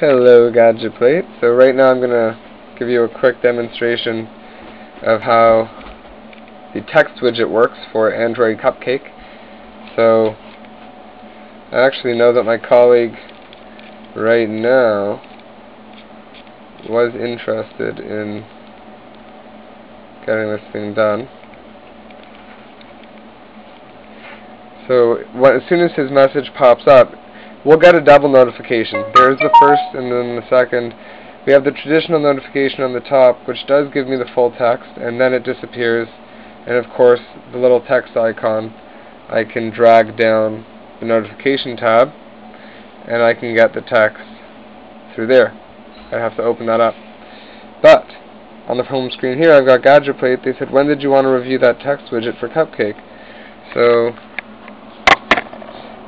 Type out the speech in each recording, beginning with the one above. Hello Gadget Plate. So right now I'm going to give you a quick demonstration of how the text widget works for Android Cupcake. So I actually know that my colleague right now was interested in getting this thing done. So as soon as his message pops up, we'll get a double notification. There's the first and then the second. We have the traditional notification on the top, which does give me the full text, and then it disappears. And of course, the little text icon, I can drag down the notification tab, and I can get the text through there. I have to open that up. But on the home screen here, I've got Gadget Plate. They said, when did you want to review that text widget for Cupcake? So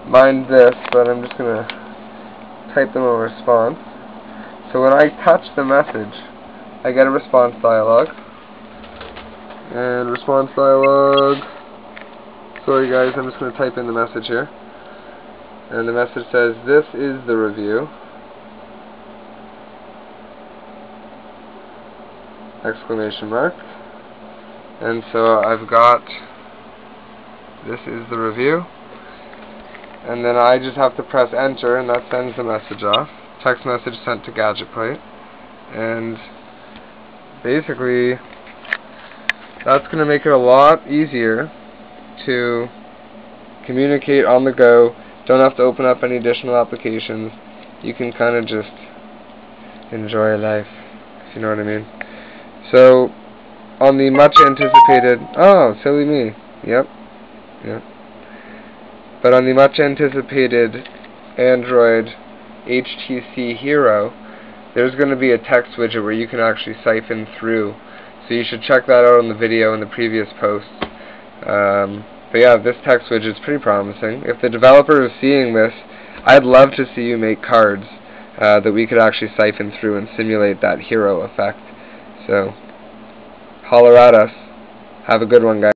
mind this, but I'm just going to type them a response. So when I touch the message, I get a response dialog. And response dialog, sorry guys, I'm just going to type in the message here. And the message says, this is the review! Exclamation mark. And so I've got, this is the review. And then I just have to press enter, and that sends the message off. Text message sent to Gadget Plate. And basically, that's going to make it a lot easier to communicate on the go. Don't have to open up any additional applications. You can kind of just enjoy life, if you know what I mean. So, on the much anticipated, oh, silly me. Yep. Yep. But on the much anticipated Android HTC Hero, there's going to be a text widget where you can actually siphon through. So you should check that out on the video in the previous post. But yeah, this text widget is pretty promising. If the developer is seeing this, I'd love to see you make cards that we could actually siphon through and simulate that hero effect. So holler at us. Have a good one, guys.